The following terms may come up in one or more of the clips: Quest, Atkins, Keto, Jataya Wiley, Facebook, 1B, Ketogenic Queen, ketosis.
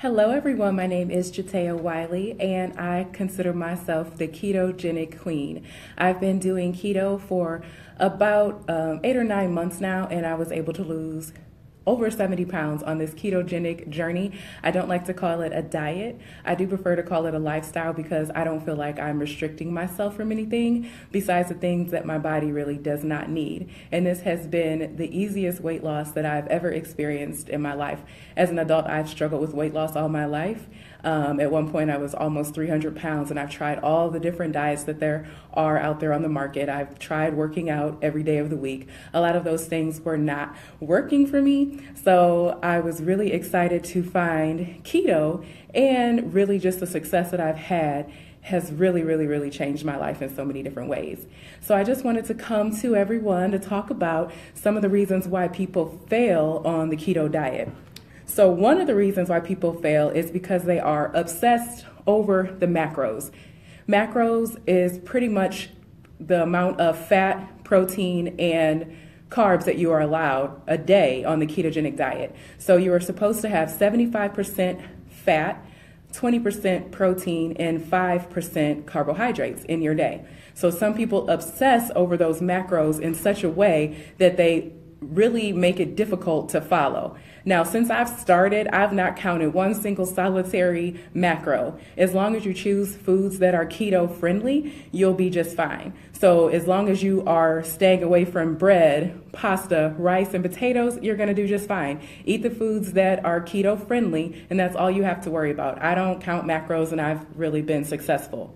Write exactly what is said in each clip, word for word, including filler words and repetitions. Hello everyone, my name is Jataya Wiley and I consider myself the Ketogenic Queen. I've been doing keto for about um, eight or nine months now, and I was able to lose over seventy pounds on this ketogenic journey. I don't like to call it a diet. I do prefer to call it a lifestyle because I don't feel like I'm restricting myself from anything besides the things that my body really does not need. And this has been the easiest weight loss that I've ever experienced in my life. As an adult, I've struggled with weight loss all my life. Um, at one point I was almost three hundred pounds, and I've tried all the different diets that there are out there on the market. I've tried working out every day of the week. A lot of those things were not working for me. So I was really excited to find keto, and really just the success that I've had has really, really, really changed my life in so many different ways. So I just wanted to come to everyone to talk about some of the reasons why people fail on the keto diet. So one of the reasons why people fail is because they are obsessed over the macros. Macros is pretty much the amount of fat, protein, and carbs that you are allowed a day on the ketogenic diet. So you are supposed to have seventy-five percent fat, twenty percent protein, and five percent carbohydrates in your day. So some people obsess over those macros in such a way that they really make it difficult to follow. Now, since I've started, I've not counted one single solitary macro. As long as you choose foods that are keto friendly, you'll be just fine. So as long as you are staying away from bread, pasta, rice, and potatoes, you're gonna do just fine. Eat the foods that are keto friendly, and that's all you have to worry about. I don't count macros, and I've really been successful.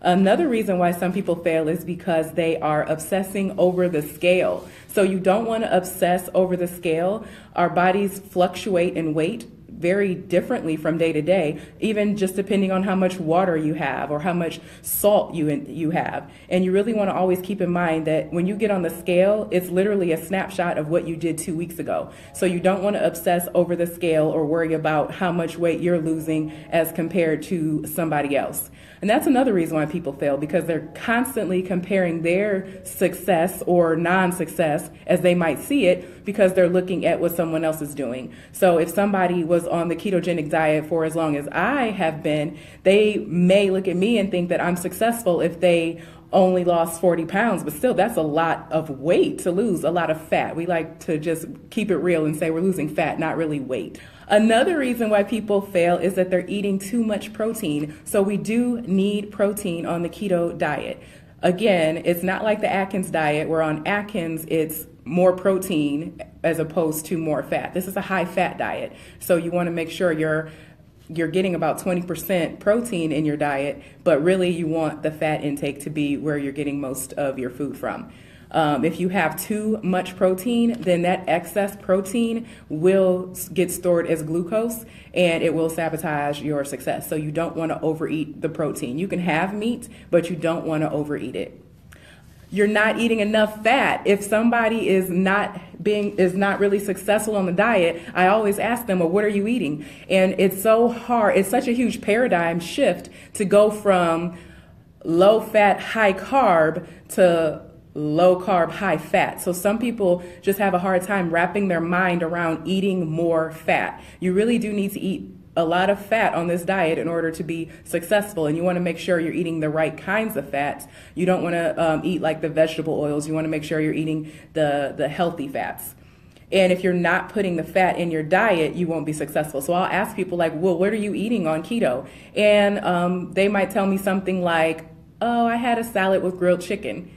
Another reason why some people fail is because they are obsessing over the scale. So you don't want to obsess over the scale. Our bodies fluctuate in weight very differently from day to day, even just depending on how much water you have or how much salt you you have. And you really want to always keep in mind that when you get on the scale, it's literally a snapshot of what you did two weeks ago. So you don't want to obsess over the scale or worry about how much weight you're losing as compared to somebody else. And that's another reason why people fail, because they're constantly comparing their success or non-success, as they might see it, because they're looking at what someone else is doing. So if somebody was on the ketogenic diet for as long as I have been, they may look at me and think that I'm successful if they only lost forty pounds, but still, that's a lot of weight to lose, a lot of fat. We like to just keep it real and say we're losing fat, not really weight. Another reason why people fail is that they're eating too much protein. So we do need protein on the keto diet. Again, it's not like the Atkins diet, where on Atkins it's more protein as opposed to more fat. This is a high fat diet. So you want to make sure you're you're getting about twenty percent protein in your diet, but really you want the fat intake to be where you're getting most of your food from. Um, if you have too much protein, then that excess protein will get stored as glucose, and it will sabotage your success. So you don't want to overeat the protein. You can have meat, but you don't want to overeat it. You're not eating enough fat. If somebody is not being is not really successful on the diet, I always ask them, well, what are you eating? And it's so hard. It's such a huge paradigm shift to go from low fat, high carb to low carb, high fat. So some people just have a hard time wrapping their mind around eating more fat. You really do need to eat a lot of fat on this diet in order to be successful, and you want to make sure you're eating the right kinds of fats. You don't want to um, eat like the vegetable oils. You want to make sure you're eating the, the healthy fats. And if you're not putting the fat in your diet, you won't be successful. So I'll ask people like, well, what are you eating on keto? And um, they might tell me something like, oh, I had a salad with grilled chicken.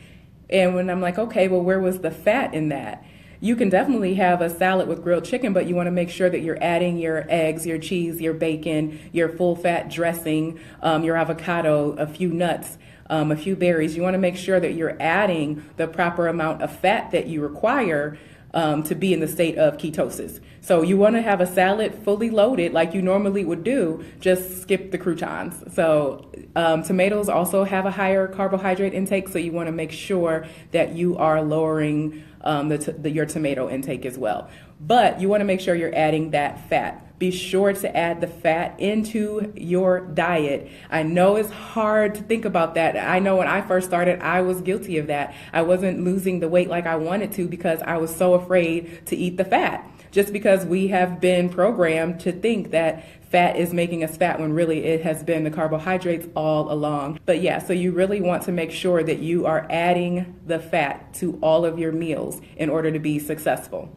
And when I'm like, okay, well, where was the fat in that? You can definitely have a salad with grilled chicken, but you want to make sure that you're adding your eggs, your cheese, your bacon, your full fat dressing, um, your avocado, a few nuts, um, a few berries. You want to make sure that you're adding the proper amount of fat that you require um, to be in the state of ketosis. So you want to have a salad fully loaded like you normally would do, just skip the croutons. So um, tomatoes also have a higher carbohydrate intake, so you want to make sure that you are lowering Um, the t the, your tomato intake as well. but you want to make sure you're adding that fat. Be sure to add the fat into your diet. I know it's hard to think about that. I know when I first started, I was guilty of that. I wasn't losing the weight like I wanted to because I was so afraid to eat the fat. Just because we have been programmed to think that fat is making us fat when really it has been the carbohydrates all along. But yeah, so you really want to make sure that you are adding the fat to all of your meals in order to be successful.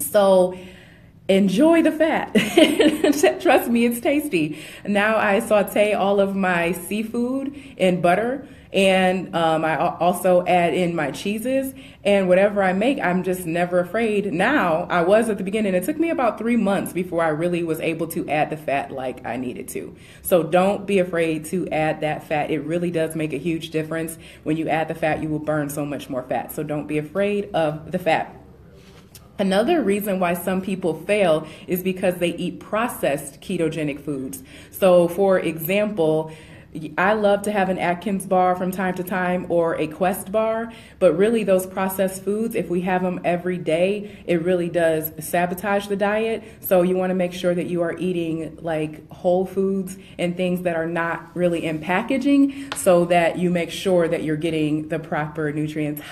So enjoy the fat. Trust me, it's tasty. Now I saute all of my seafood in butter, and um, I also add in my cheeses, and whatever I make, I'm just never afraid. Now, I was at the beginning. It took me about three months before I really was able to add the fat like I needed to. So don't be afraid to add that fat. It really does make a huge difference. When you add the fat, you will burn so much more fat. So don't be afraid of the fat. Another reason why some people fail is because they eat processed ketogenic foods. So for example, I love to have an Atkins bar from time to time or a Quest bar, but really those processed foods, if we have them every day, it really does sabotage the diet. So you want to make sure that you are eating like whole foods and things that are not really in packaging so that you make sure that you're getting the proper nutrients.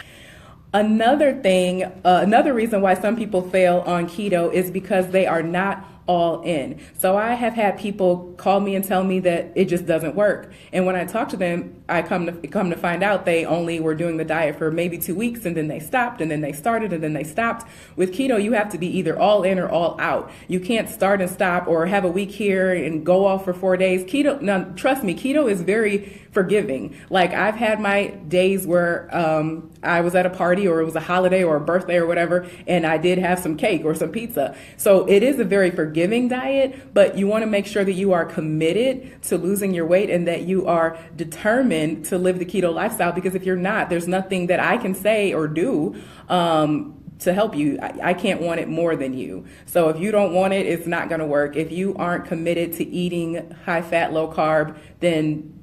Another thing, uh, another reason why some people fail on keto is because they are not all in. So I have had people call me and tell me that it just doesn't work. And when I talk to them, I come to come to find out they only were doing the diet for maybe two weeks and then they stopped and then they started and then they stopped. With keto, you have to be either all in or all out. You can't start and stop or have a week here and go off for four days. Keto, now trust me, keto is very forgiving. Like I've had my days where um, I was at a party or it was a holiday or a birthday or whatever, and I did have some cake or some pizza. So it is a very forgiving giving diet, but you want to make sure that you are committed to losing your weight and that you are determined to live the keto lifestyle, because if you're not, there's nothing that I can say or do um, to help you. I, I can't want it more than you. So if you don't want it, it's not going to work. If you aren't committed to eating high fat, low carb, then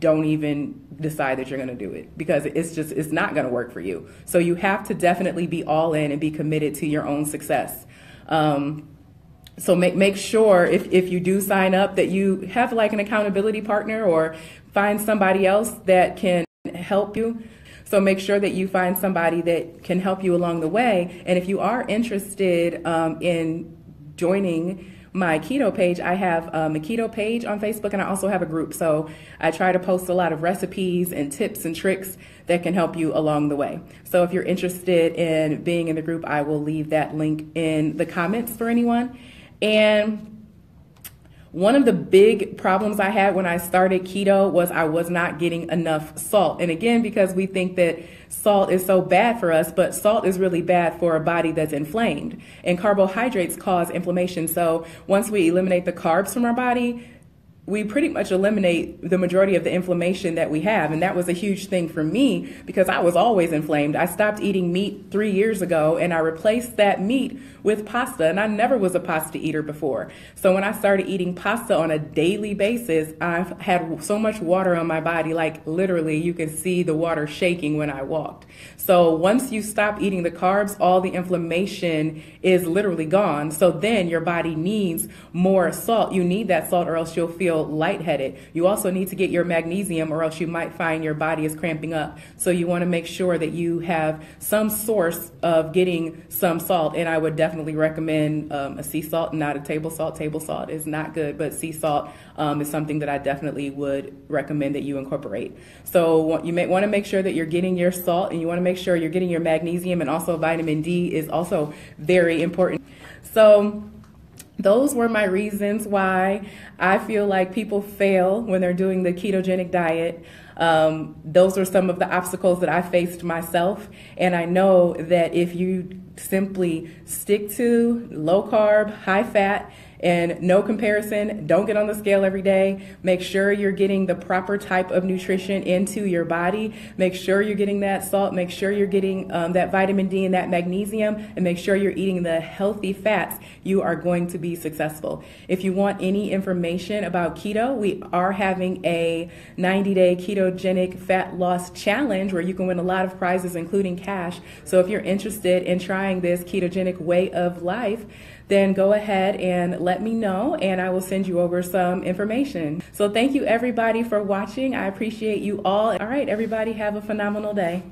don't even decide that you're going to do it, because it's just, it's not going to work for you. So you have to definitely be all in and be committed to your own success. Um, So make, make sure if, if you do sign up that you have like an accountability partner or find somebody else that can help you. So make sure that you find somebody that can help you along the way. And if you are interested um, in joining my keto page, I have um, a keto page on Facebook, and I also have a group. So I try to post a lot of recipes and tips and tricks that can help you along the way. So if you're interested in being in the group, I will leave that link in the comments for anyone. And one of the big problems I had when I started keto was I was not getting enough salt. And again, because we think that salt is so bad for us, but salt is really bad for a body that's inflamed. And carbohydrates cause inflammation. So once we eliminate the carbs from our body, we pretty much eliminate the majority of the inflammation that we have. And that was a huge thing for me because I was always inflamed. I stopped eating meat three years ago and I replaced that meat with pasta, and I never was a pasta eater before. So when I started eating pasta on a daily basis, I've had so much water on my body, like literally you can see the water shaking when I walked. So once you stop eating the carbs, all the inflammation is literally gone. So then your body needs more salt. You need that salt or else you'll feel lightheaded. You also need to get your magnesium or else you might find your body is cramping up. So you want to make sure that you have some source of getting some salt, and I would definitely recommend um, a sea salt, not a table salt. Table salt is not good, but sea salt um, is something that I definitely would recommend that you incorporate. So you may want to make sure that you're getting your salt, and you want to make sure you're getting your magnesium, and also vitamin D is also very important. So those were my reasons why I feel like people fail when they're doing the ketogenic diet. Um, those are some of the obstacles that I faced myself. And I know that if you simply stick to low carb, high fat, and no comparison, don't get on the scale every day. Make sure you're getting the proper type of nutrition into your body. Make sure you're getting that salt. Make sure you're getting um, that vitamin D and that magnesium, and make sure you're eating the healthy fats. You are going to be successful. If you want any information about keto, we are having a ninety day keto Ketogenic Fat Loss Challenge, where you can win a lot of prizes, including cash. So if you're interested in trying this ketogenic way of life, then go ahead and let me know, and I will send you over some information. So thank you everybody for watching. I appreciate you all. All right, everybody, have a phenomenal day.